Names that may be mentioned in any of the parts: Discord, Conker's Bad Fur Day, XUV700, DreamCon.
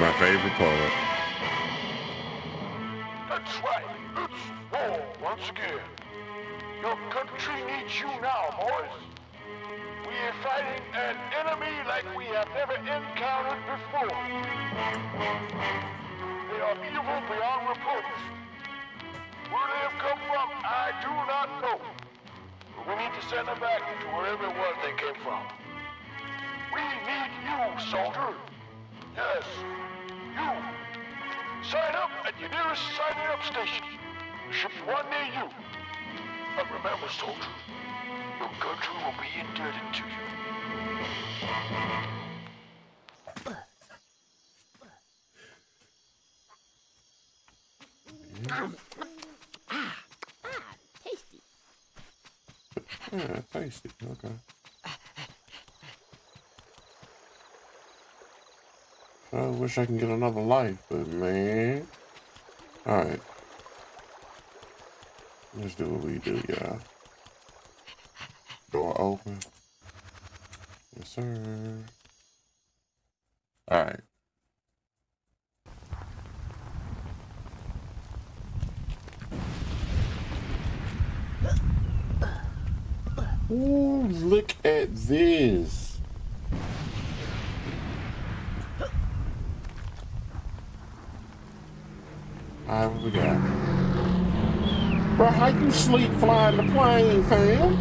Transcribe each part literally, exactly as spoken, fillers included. My favorite part. That's right. It's war once again. Your country needs you now, boys. We are fighting an enemy like we have never encountered before. They are evil beyond reproach. Where they have come from, I do not know. But we need to send them back to wherever it was they came from. We need you, soldier. Yes, you. Sign up at your nearest signing up station. There should be one near you. But remember, soldier, your country will be indebted to you. Ah, tasty. Yeah, tasty, okay. I wish I can get another life, but man. Alright. Let's do what we do, yeah. Door open. Yes, sir. Alright. Ooh, look at this. All right, what we got? Bro, how you sleep flying the plane, fam?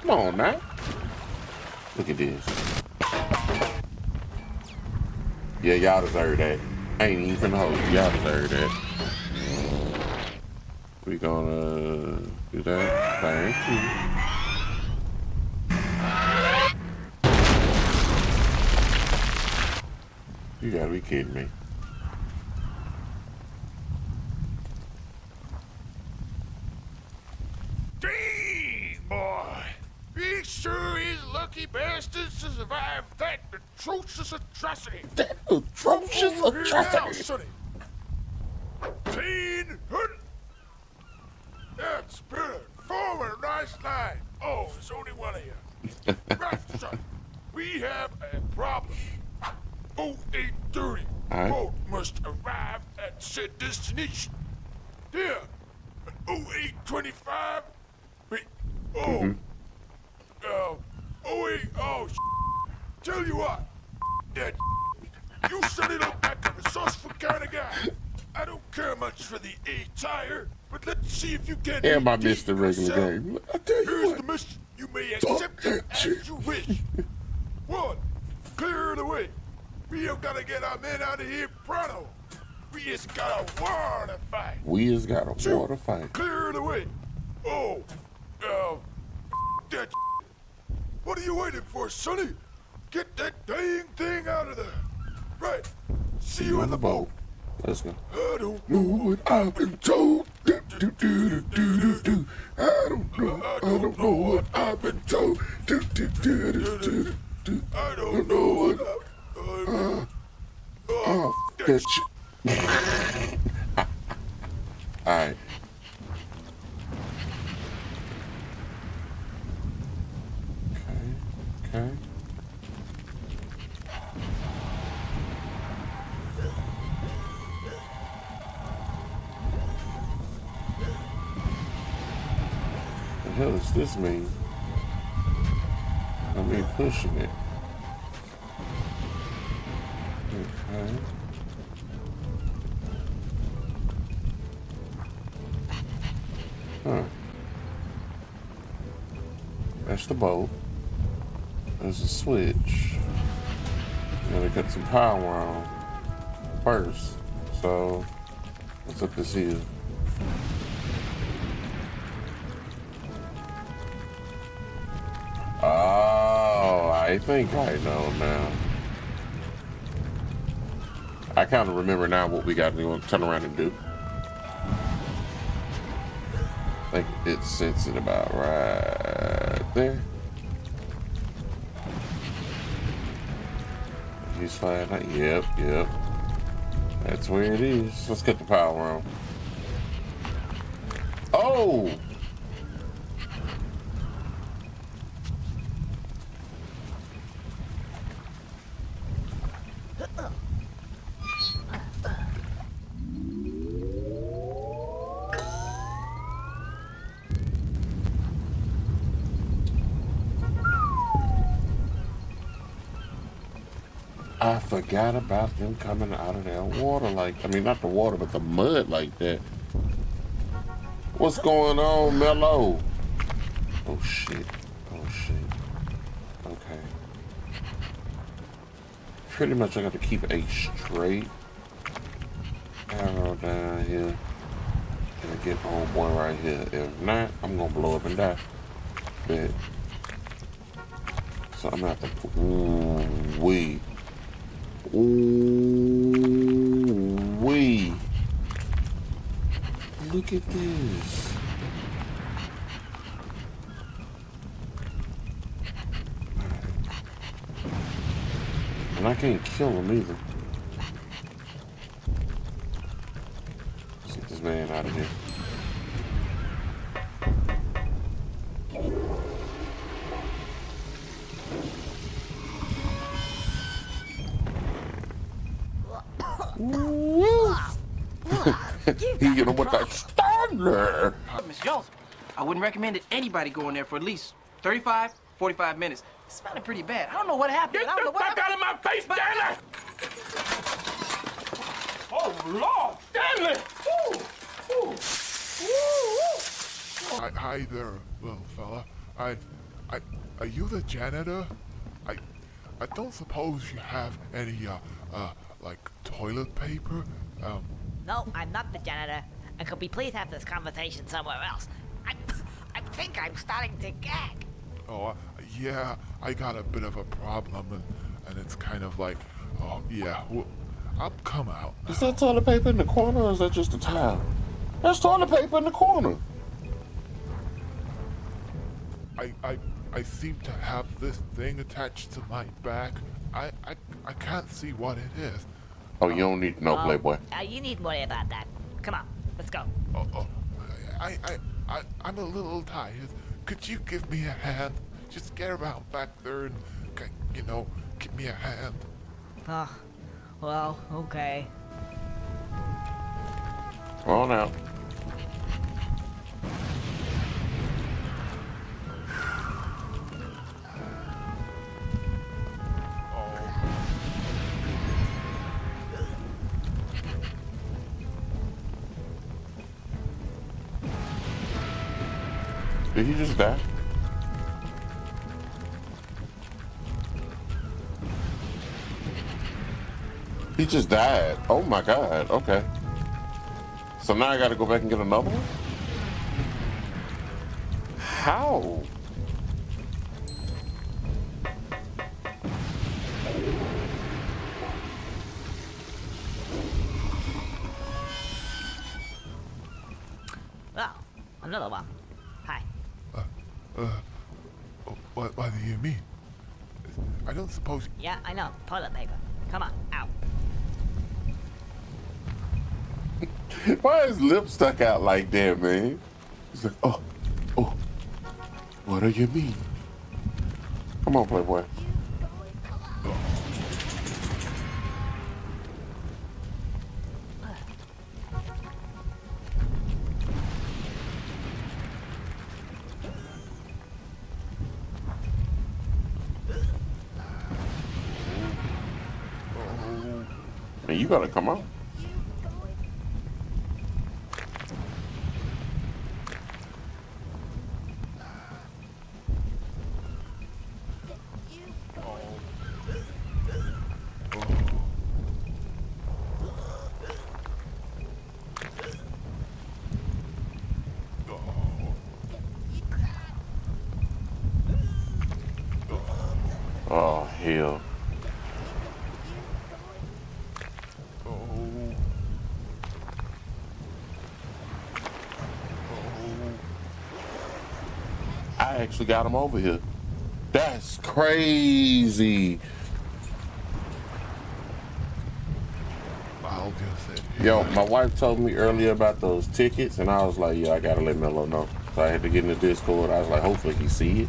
Come on, man. Look at this. Yeah, y'all deserve that. Ain't even hope. Y'all deserve that. We gonna do that. Thank you. You gotta be kidding me. Gee, boy. He sure is lucky bastards to survive that atrocious atrocity. That atrocious Over atrocity. Teen hood. That's better. Forward, nice line. Oh, there's only one of you. Right, son. We have a problem. oh eight thirty. Right. Boat must arrive at said destination. There, at oh eight twenty-five. Wait, oh, mm-hmm. uh, oh eight, oh, sh tell you what, that you certainly look like a resourceful kind of guy. I don't care much for the attire, but let's see if you can. And I missed the regular yourself. Game. I tell you Here's what. The mission. You may accept it as you wish. One, clear the way. We have got to get our men out of here pronto. We just got a war to fight. We just got a Two, war to fight. Clear the way. Oh, uh, that What are you waiting for, Sonny? Get that dang thing out of there. Right. See you in the boat. Let's go. I don't know what I've been told. Do, do, do, do, do, do. I don't know. I don't know what I've been told. Do, do, do, do, do, do. I don't know what I've been Uh, oh, that shit. Alright. Okay, okay. The hell does this mean? I mean, pushing it. Okay. Huh. That's the bolt. There's a switch. Gotta get some power on first. So, what's up this here? Oh, I think I know now. I kind of remember now what we got to turn around and do. Like it sits at about right there. You slide like, yep, yep. That's where it is. Let's get the power on. Oh! I forgot about them coming out of that water like, I mean, not the water, but the mud like that. What's going on, Mello? Oh, shit. Oh, shit. Okay. Pretty much I got to keep a straight arrow down here and get on one right here. If not, I'm going to blow up and die. But, so I'm going to have to, ooh, wee. Ooh, wee. Look at this. And I can't kill him either. Let's get this man out of here. He hit him with that stunner. Miss Jones, I wouldn't recommend that anybody go in there for at least thirty-five, forty-five minutes. It's smelling pretty bad. I don't know what happened. Get I don't the know fuck what out of my face, but... Stanley! Oh, Lord, Stanley! Ooh, ooh, ooh, ooh. Hi, hi there, little fella. I, I, are you the janitor? I, I don't suppose you have any, uh, uh, like toilet paper? Um. No, I'm not the janitor. And could we please have this conversation somewhere else? I, I think I'm starting to gag. Oh, uh, yeah, I got a bit of a problem, and, and it's kind of like, oh, yeah, well, I'll come out. Now. Is that toilet paper in the corner, or is that just a towel? That's toilet paper in the corner. I, I, I seem to have this thing attached to my back. I, I, I can't see what it is. Oh, you don't need no oh, playboy. Uh, you need more about that. Come on, let's go. Oh, oh. I, I, I, I'm a little tired. Could you give me a hand? Just get around back there and, you know, give me a hand. Oh, well, okay. Come on out. Did he just die? He just died. Oh my god. Okay. So now I gotta go back and get another one? How? Oh, another one. Uh, what, what do you mean? I don't suppose... Yeah, I know. Toilet paper. Come on, out. Why is lip stuck out like that, man? He's like, oh, oh. What do you mean? Come on, playboy. Oh. You gotta come out. Oh, hell. I actually got him over here. That's crazy. I'll guess it. Yo, my wife told me earlier about those tickets, and I was like, yo, I gotta let Melo know. So I had to get in the Discord. I was like, hopefully he see it.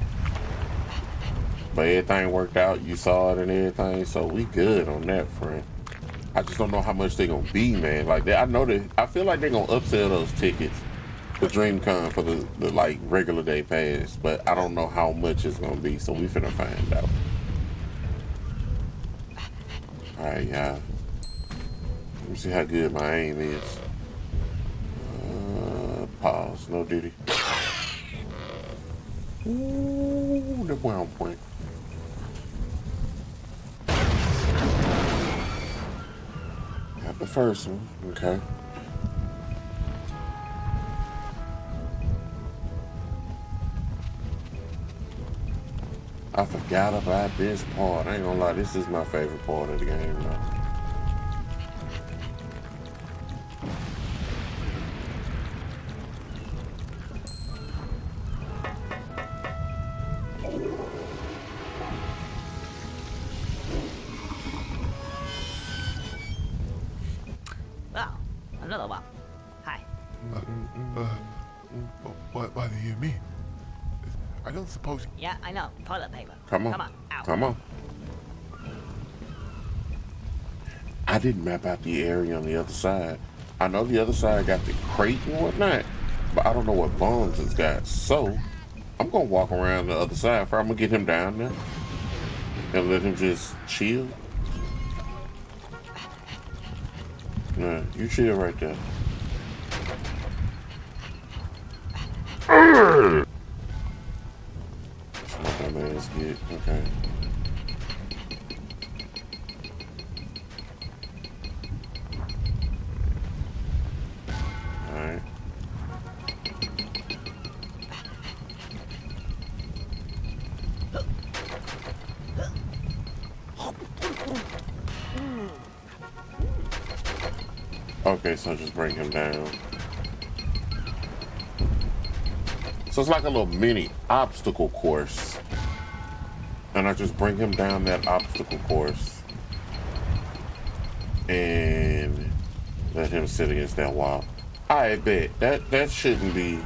But everything worked out. You saw it and everything. So we good on that, friend. I just don't know how much they gonna be, man. Like, they, I know that. I feel like they're gonna upsell those tickets. The DreamCon for the, the like regular day pass, but I don't know how much it's gonna be, so we finna find out. Alright, y'all. Let me see how good my aim is. Uh, pause. No duty. Ooh, that boy on point. Got the first one. Okay. I forgot about this part. I ain't gonna lie, this is my favorite part of the game now. Wow, another wow. Hi. Uh, uh, what, what do you mean? I don't suppose. Yeah, I know. Toilet paper. Come on. Come on. Ow. Come on. I didn't map out the area on the other side. I know the other side got the crate and whatnot, but I don't know what bombs it's got. So I'm gonna walk around the other side. For I'm gonna get him down there and let him just chill. Nah, you chill right there. Let's get, okay. Alright. Okay, so just bring him down. So it's like a little mini obstacle course. And I just bring him down that obstacle course and let him sit against that wall. I bet that that shouldn't be.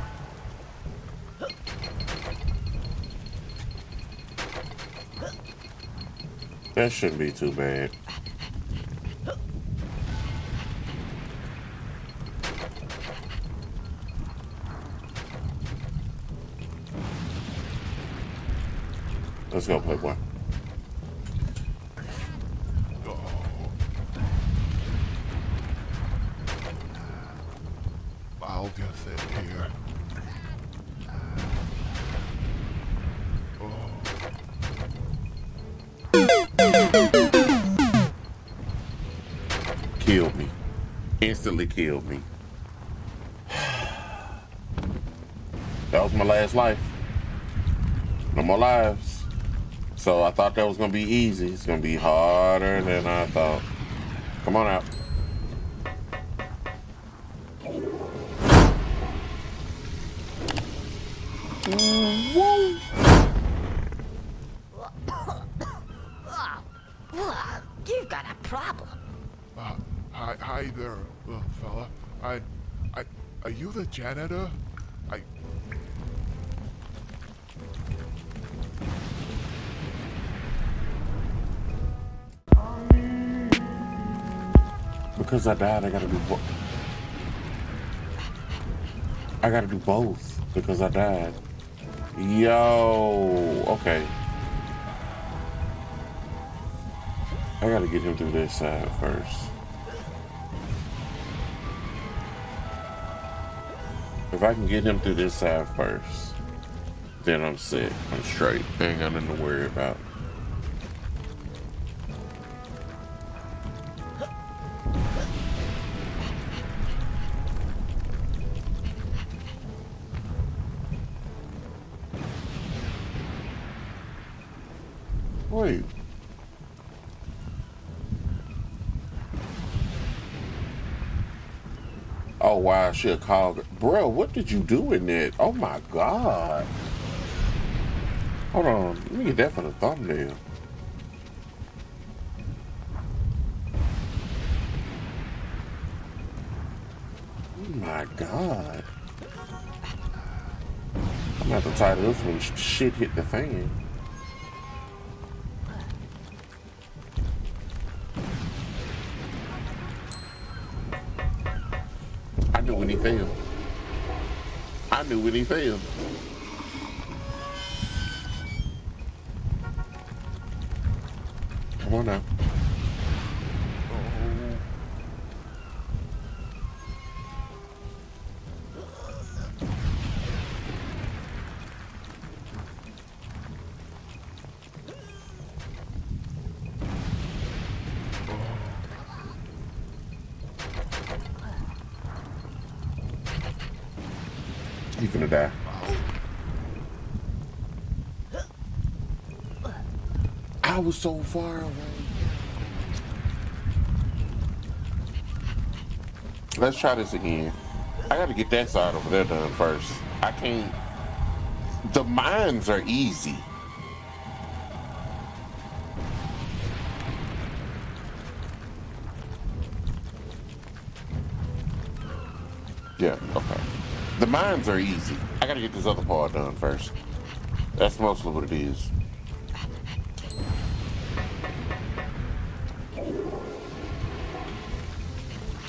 That shouldn't be too bad. Let's go, Playboy. I'll just sit here. Oh. Killed me. Instantly killed me. That was my last life. No more lives. So I thought that was gonna be easy. It's gonna be harder than I thought. Come on out. You've got a problem. Uh, hi, hi there, little fella. I, I, are you the janitor? I. Because I died, I gotta do both. I gotta do both because I died. Yo, okay. I gotta get him through this side first. If I can get him through this side first, then I'm set. I'm straight. I ain't got nothing to worry about. Wait. Oh wow, I should have called it. Bro, what did you do in that? Oh my god. Hold on, let me get that for the thumbnail. Oh my god. I'm gonna have to title this when shit hit the fan. When he failed, I knew when he failed. Come on now. he's gonna die. I was so far away. Let's try this again. I gotta get that side over there done first. I can't. The mines are easy. Yeah, okay. The mines are easy. I gotta get this other part done first. That's mostly what it is.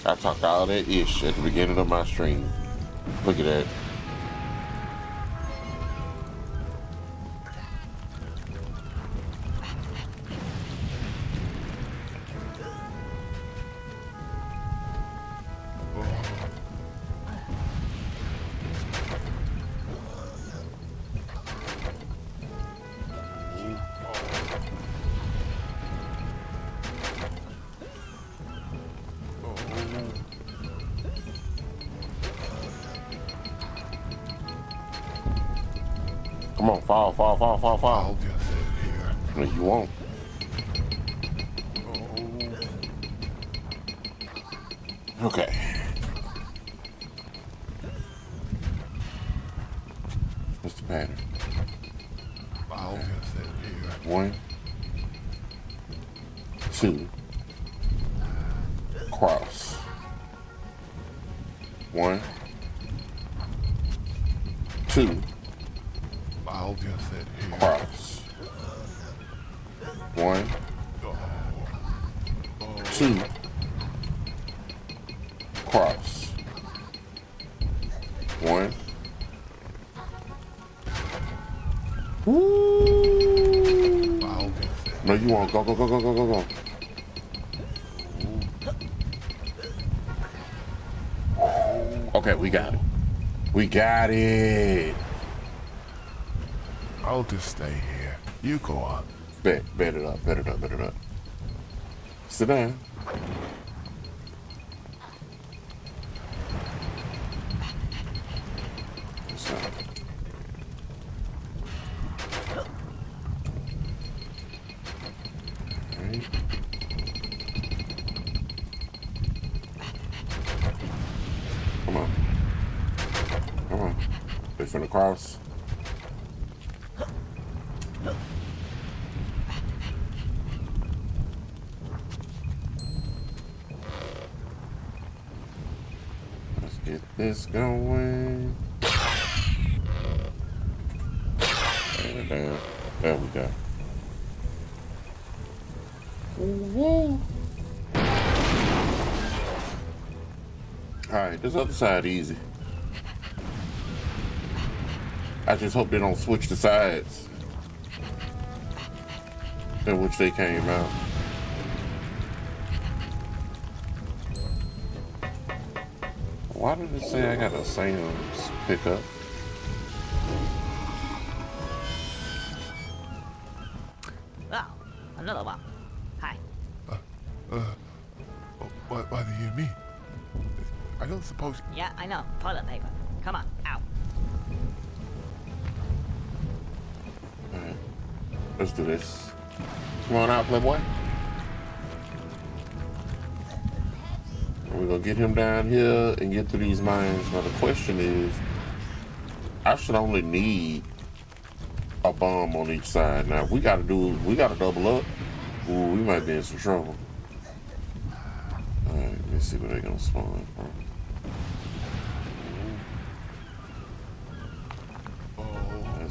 I talked all that ish at the beginning of my stream. Look at that. Fall, fall, fall, fall, fall. No, you won't. Okay. What's the pattern? Okay. One, two, cross. One, two. Cross. One. Two. Cross. One. Woo. No, you won't. Go, go, go, go, go, go, go. Okay, we got it. We got it. I'll just stay here. You go on. Bet, bet it up, bet it up, bet it up. Sit down. Sit down. All right. Come on. Come on. Wait for the cross. This going. There we go. All right, this other side easy. I just hope they don't switch the sides in which they came out. Why did it say I got a Sam's pickup? Oh, another one. Hi. Uh, uh, why, why do you mean? I don't suppose. Yeah, I know. Toilet paper. Come on, out. Alright. Let's do this. Come on out, playboy. We're gonna get him down here and get through these mines. Now the question is, I should only need a bomb on each side. Now if we gotta do, we gotta double up. Ooh, we might be in some trouble. All right, let's see where they're gonna spawn from. Oh, that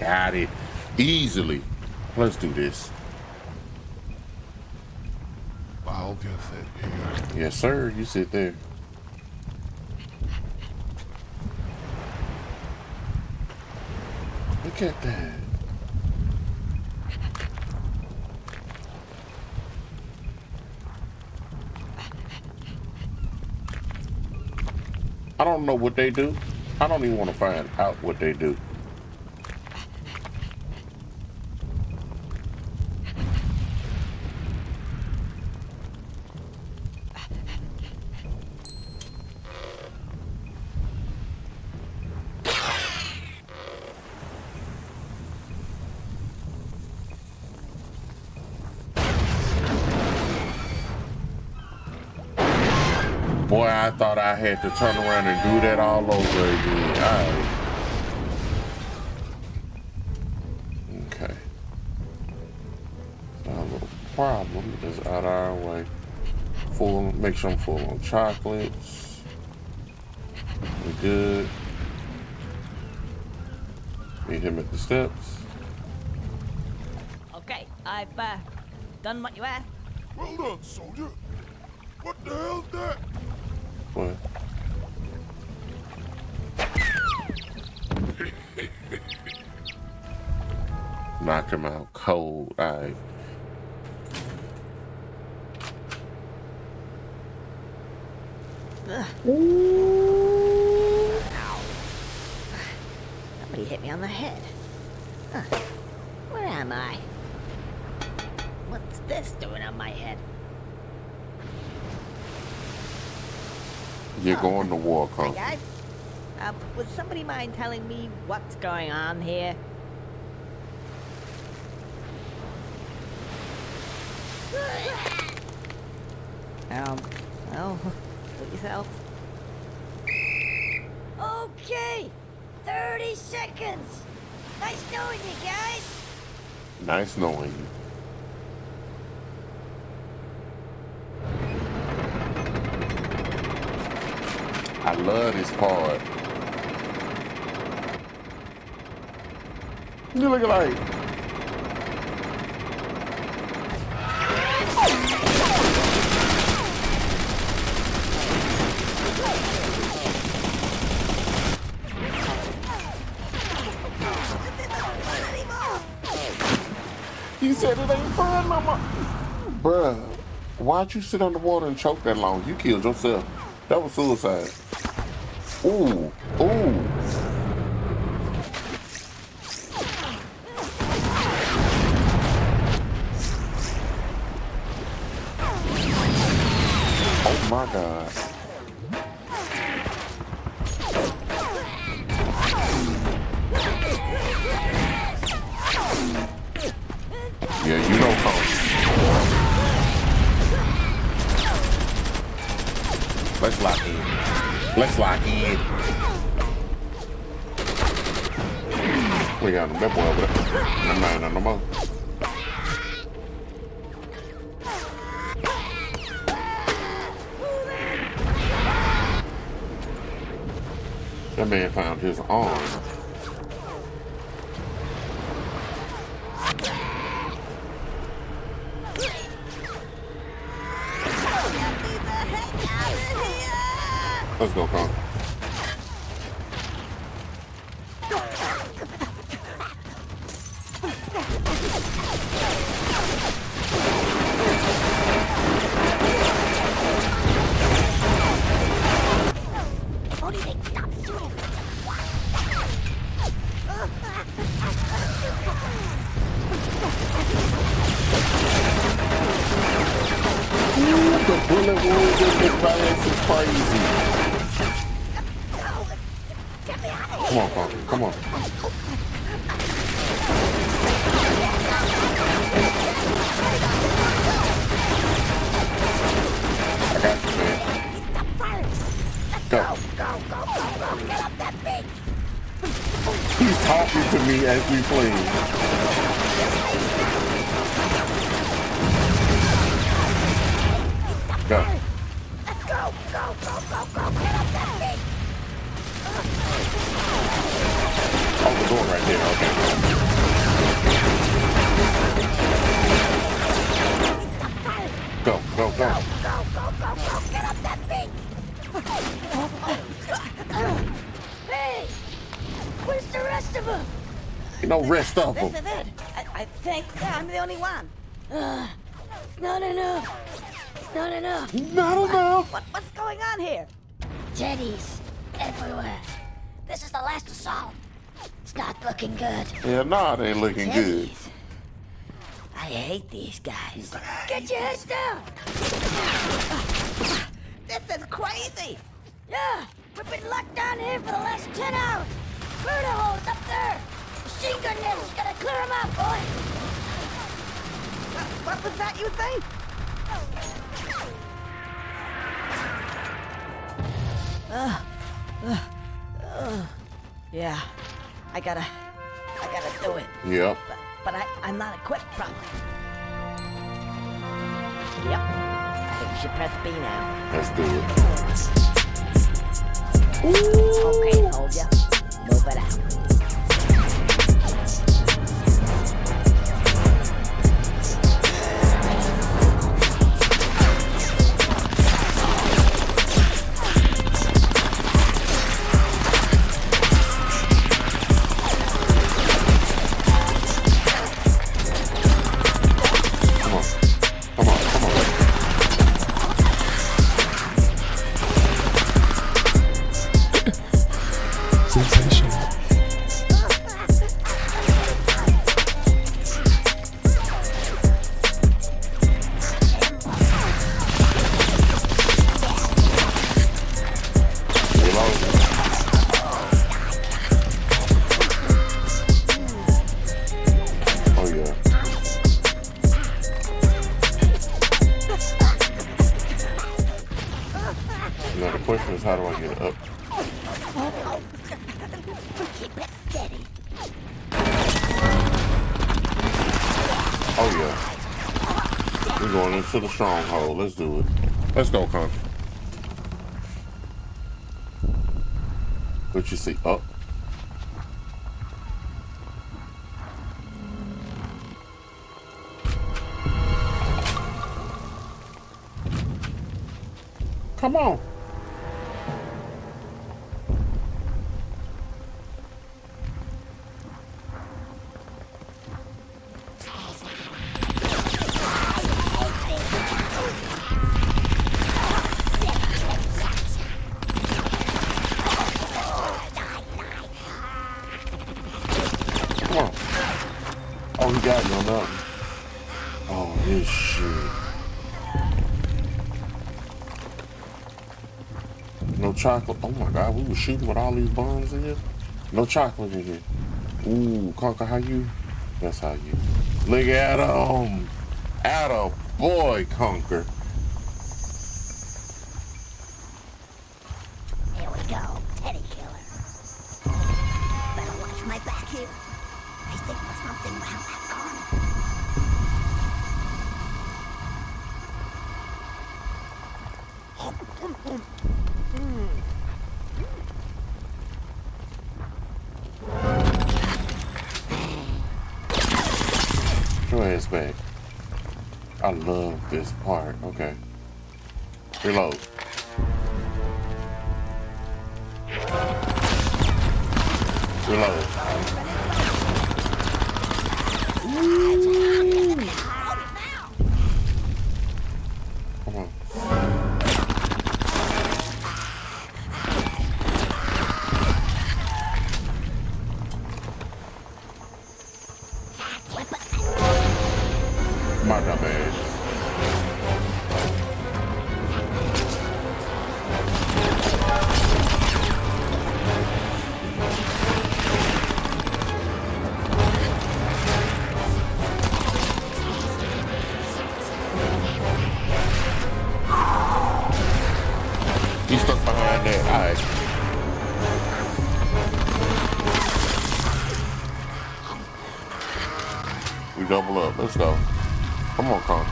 Got it. Easily. Let's do this. Wow. I'll get that here. Yes, sir. You sit there. Look at that. I don't know what they do. I don't even want to find out what they do. Boy, I thought I had to turn around and do that all over again. All right. Okay. Our little problem is out our way. Full. Make sure I'm full on chocolates. We good. Meet him at the steps. Okay, I've uh, done what you asked. Well done, soldier. What the hell's that? What? Knock him out cold. All right. Ooh. Ow. Somebody hit me on the head. Huh. Where am I? What's this doing on my head? You're going to war, Carl. Hey guys, uh, would somebody mind telling me what's going on here? Um, well, put yourself. Okay, thirty seconds. Nice knowing you guys. Nice knowing you. I love this part. You look like. You said it ain't fun, mama. Bruh, why'd you sit underwater and choke that long? You killed yourself. That was suicide. Ooh, ooh. Oh my God. Yeah, you know how. Let's lock in. Let's lock in. We got him. That boy over there. No, no, no, no more. That man found his arm. Let's go, Kong. The bullet wounds in the violence is crazy. Come on, Parker, come on. I got you, man. Go. Go, go, go, go, go. Get up that bitch. He's talking to me as we play. Go. Go, go, go, go, go. Get up that bitch. Oh, the door right there, okay. Go, go, go. Where's the rest of them? No rest of them. This is it. I, I think I'm the only one. Uh, it's not enough. It's not enough. Not what, enough. What, what's going on here? Teddies everywhere. This is the last assault. It's not looking good. Yeah, nah, it ain't looking Teddies. good. I hate these guys. Get your heads down. This is crazy. Yeah, we've been locked down here for the last ten hours. Murder holes up there. Machine gun nests. Gotta clear them out, boy. What, what was that you think? Uh, uh, uh, yeah, I gotta, I gotta do it. Yep. But, but I, I'm not equipped properly. Yep. I think we should press B now. Let's do it. Ooh. Okay, hold ya. Move it out. To the stronghold. Let's do it. Let's go, Con. What you see? Up. Come on. Chocolate. Oh my god, we were shooting with all these bombs in here. No chocolate in here. Ooh, Conker, how you? That's how you. Look at him. At a boy, Conker. Here we go, Teddy Killer. Better watch my back here. I think there's something around that corner. Back. I love this part. Okay. Reload. Reload. Ooh. Come on. Let's go. Come on, Con.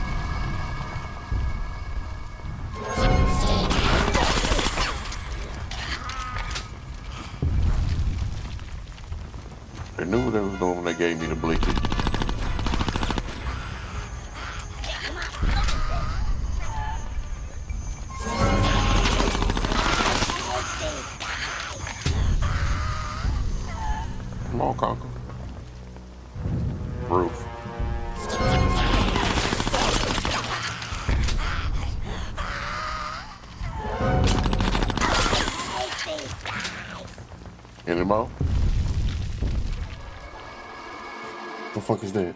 They knew what they was doing when they gave me the blinky. them all conquered. Roof. Any more? The fuck is that?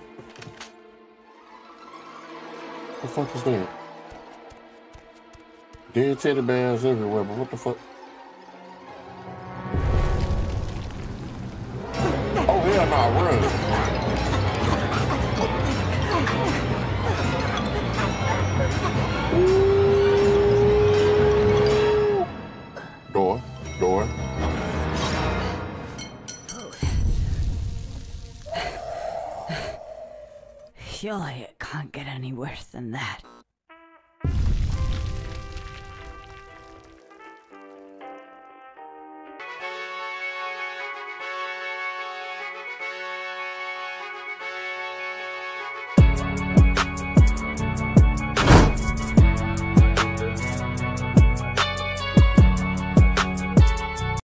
The fuck is that? Dead teddy bears everywhere, but what the fuck? Oh, hell nah, run. Ooh. Door, door. Surely it can't get any worse than that.